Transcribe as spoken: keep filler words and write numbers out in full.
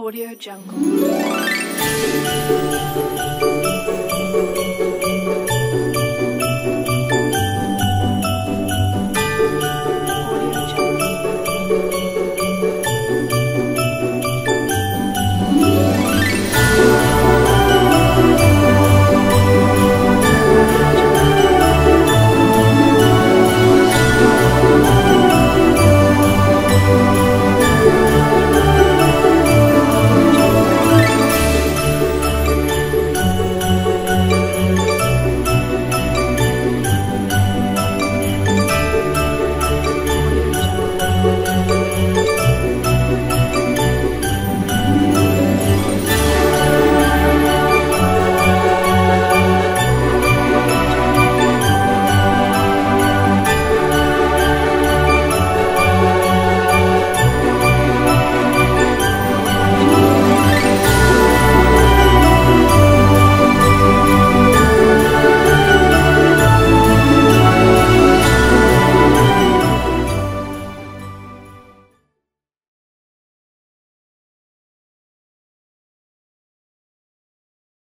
AudioJungle.